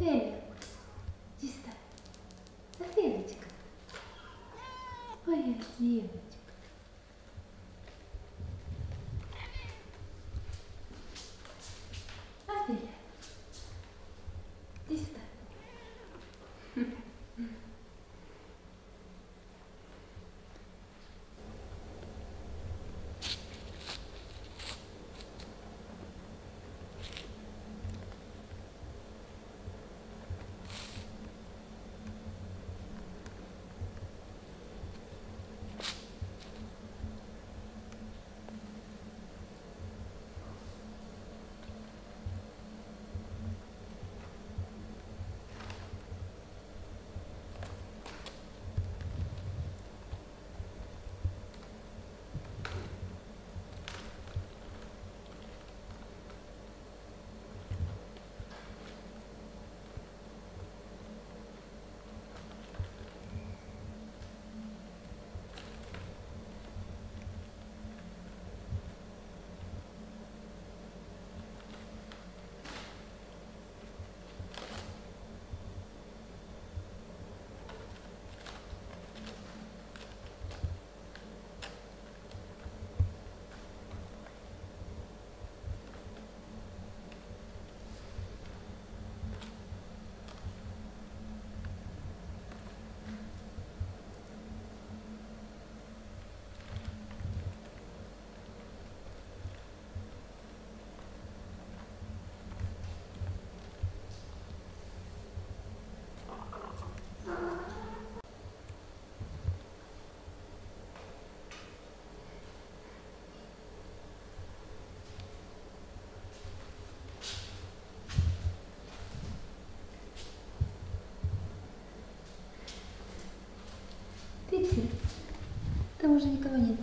Elio, ci sta, la Fioretica, poi è Dio. Там уже никого нет.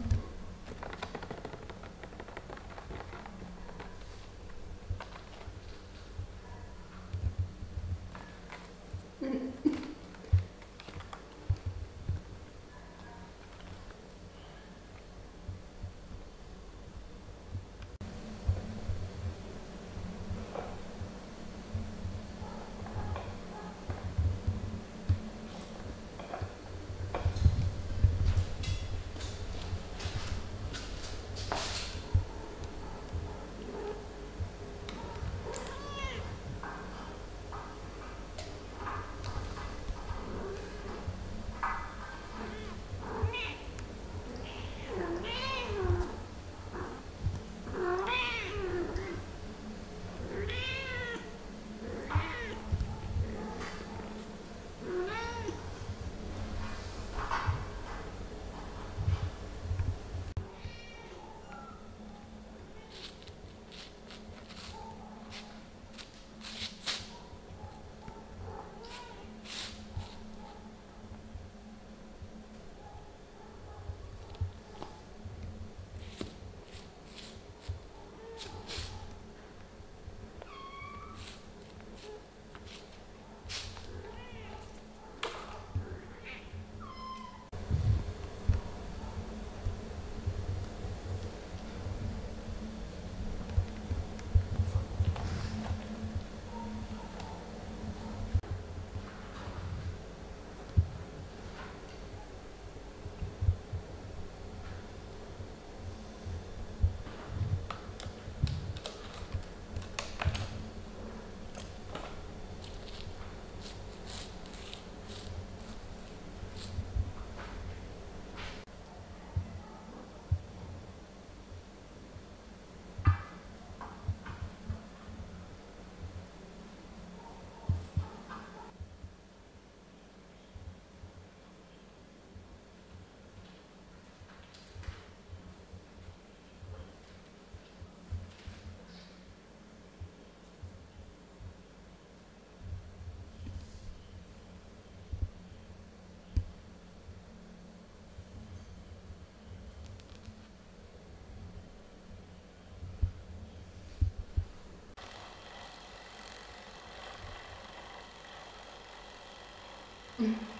Mm-hmm.